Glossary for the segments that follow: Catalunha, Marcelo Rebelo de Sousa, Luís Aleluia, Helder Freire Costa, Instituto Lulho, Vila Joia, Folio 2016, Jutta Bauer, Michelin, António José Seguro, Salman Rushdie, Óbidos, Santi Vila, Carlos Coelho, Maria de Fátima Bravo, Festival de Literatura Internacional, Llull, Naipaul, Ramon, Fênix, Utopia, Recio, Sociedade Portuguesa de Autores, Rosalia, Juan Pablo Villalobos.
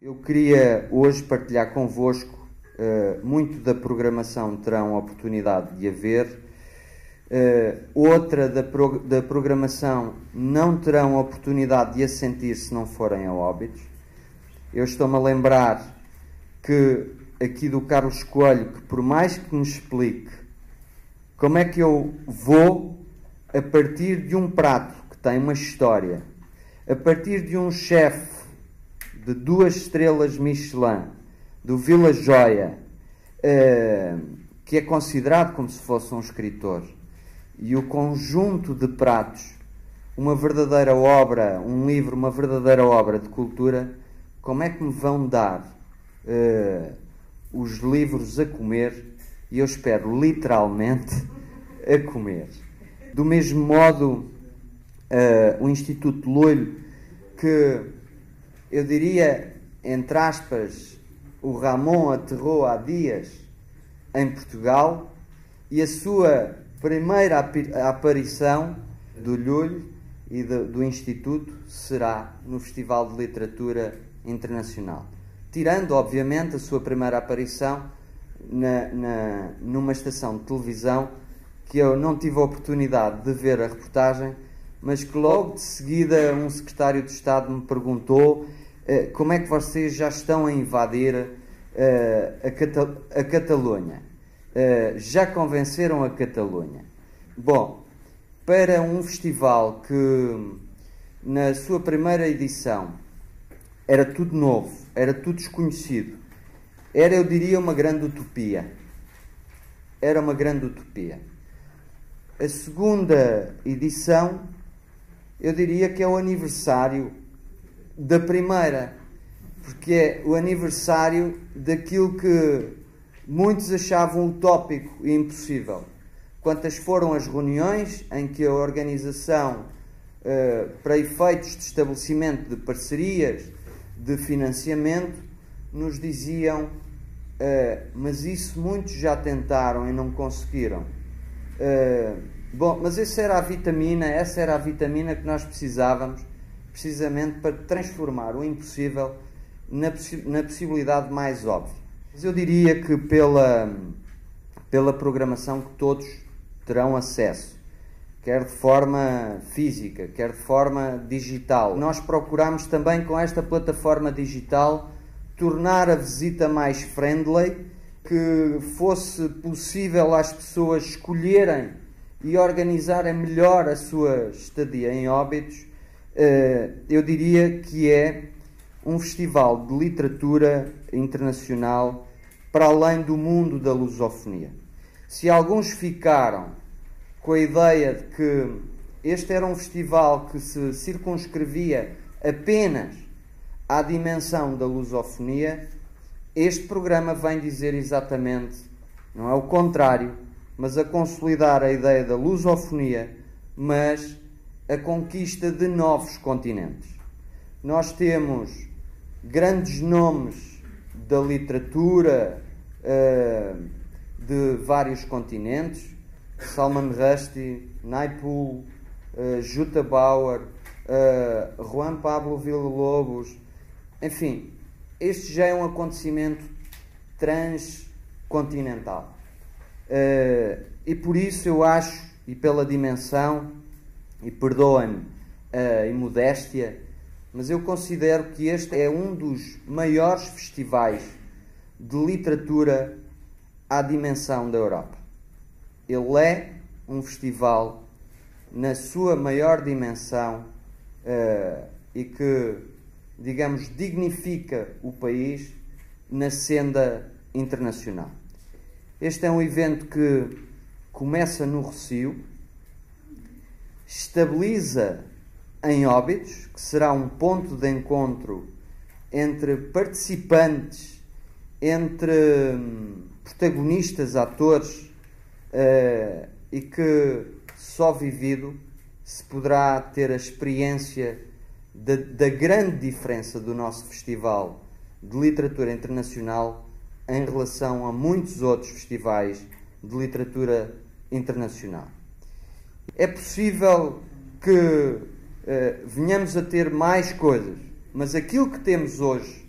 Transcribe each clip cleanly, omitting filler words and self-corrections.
Eu queria hoje partilhar convosco muito da programação terão a oportunidade de a ver, outra da programação não terão a oportunidade de a sentir se não forem a Óbidos. Eu estou-me a lembrar que aqui do Carlos Coelho, que por mais que nos explique como é que eu vou a partir de um prato que tem uma história, a partir de um chefe de 2 estrelas Michelin, do Vila Joia, que é considerado como se fosse um escritor, e o conjunto de pratos, uma verdadeira obra, um livro, uma verdadeira obra de cultura, como é que me vão dar os livros a comer, e eu espero literalmente a comer. Do mesmo modo, o Instituto Lulho, que eu diria, entre aspas, o Ramon aterrou há dias em Portugal, e a sua primeira aparição do Llull e do Instituto será no Festival de Literatura Internacional. Tirando, obviamente, a sua primeira aparição numa estação de televisão que eu não tive a oportunidade de ver a reportagem, mas que logo de seguida um secretário de Estado me perguntou: como é que vocês já estão a invadir a Catalunha? Já convenceram a Catalunha? Bom, para um festival que na sua primeira edição era tudo novo, era tudo desconhecido, era, eu diria, uma grande utopia. Era uma grande utopia. A segunda edição, eu diria que é o aniversário da primeira, porque é o aniversário daquilo que muitos achavam utópico e impossível. Quantas foram as reuniões em que a organização, para efeitos de estabelecimento de parcerias, de financiamento, nos diziam: mas isso muitos já tentaram e não conseguiram. Bom, mas essa era a vitamina que nós precisávamos, precisamente para transformar o impossível na possibilidade mais óbvia. Mas eu diria que pela programação que todos terão acesso, quer de forma física, quer de forma digital, nós procuramos também com esta plataforma digital tornar a visita mais friendly, que fosse possível às pessoas escolherem e organizarem melhor a sua estadia em Óbidos. Eu diria que é um festival de literatura internacional para além do mundo da lusofonia. Se alguns ficaram com a ideia de que este era um festival que se circunscrevia apenas à dimensão da lusofonia, este programa vem dizer exatamente, não é o contrário, mas a consolidar a ideia da lusofonia, mas a conquista de novos continentes. Nós temos grandes nomes da literatura de vários continentes: Salman Rushdie, Naipaul, Jutta Bauer, Juan Pablo Villalobos. Enfim, este já é um acontecimento transcontinental. E por isso eu acho, e pela dimensão, e perdoem-me a imodéstia, mas eu considero que este é um dos maiores festivais de literatura à dimensão da Europa. Ele é um festival na sua maior dimensão e que, digamos, dignifica o país na senda internacional. Este é um evento que começa no Recio, estabiliza em Óbidos, que será um ponto de encontro entre participantes, entre protagonistas, atores, e que só vivido se poderá ter a experiência da grande diferença do nosso Festival de Literatura Internacional em relação a muitos outros festivais de literatura internacional. É possível que venhamos a ter mais coisas, mas aquilo que temos hoje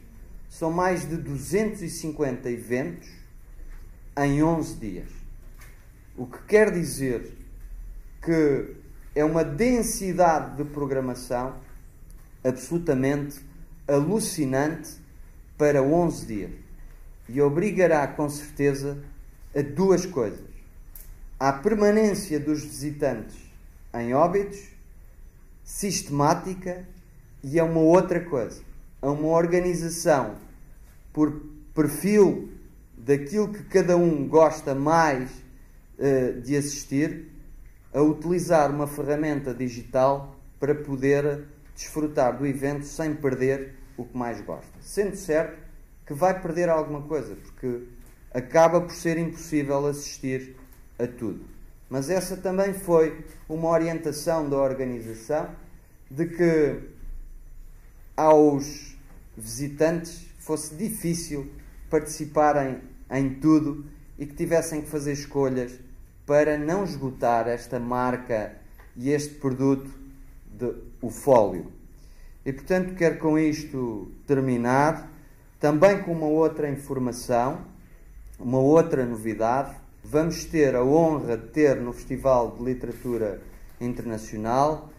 São mais de 250 eventos em 11 dias. O que quer dizer que é uma densidade de programação absolutamente alucinante para 11 dias. E obrigará, com certeza, a duas coisas. À permanência dos visitantes em Óbidos, sistemática, e a uma outra coisa, a uma organização por perfil daquilo que cada um gosta mais de assistir, a utilizar uma ferramenta digital para poder desfrutar do evento sem perder o que mais gosta. Sendo certo que vai perder alguma coisa, porque acaba por ser impossível assistir a tudo. Mas essa também foi uma orientação da organização, de que aos visitantes fosse difícil participarem em tudo e que tivessem que fazer escolhas para não esgotar esta marca e este produto, o Folio. E, portanto, quero com isto terminar, também com uma outra informação, uma outra novidade. Vamos ter a honra de ter no Festival de Literatura Internacional,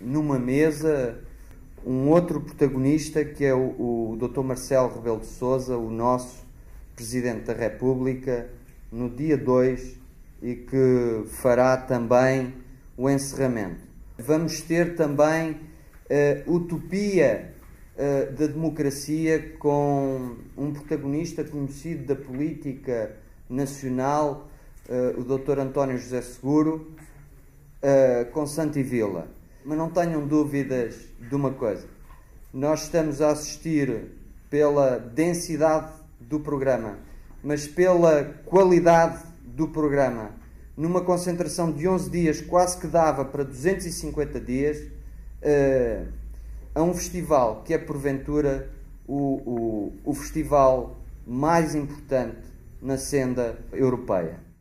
numa mesa, um outro protagonista, que é o Dr. Marcelo Rebelo de Sousa, o nosso Presidente da República, no dia 2, e que fará também o encerramento. Vamos ter também Utopia da Democracia, com um protagonista conhecido da política nacional, o Dr. António José Seguro, com Santi Vila. Mas não tenham dúvidas de uma coisa. Nós estamos a assistir, pela densidade do programa, mas pela qualidade do programa, numa concentração de 11 dias, quase que dava para 250 dias, a um festival que é, porventura, o festival mais importante na senda europeia.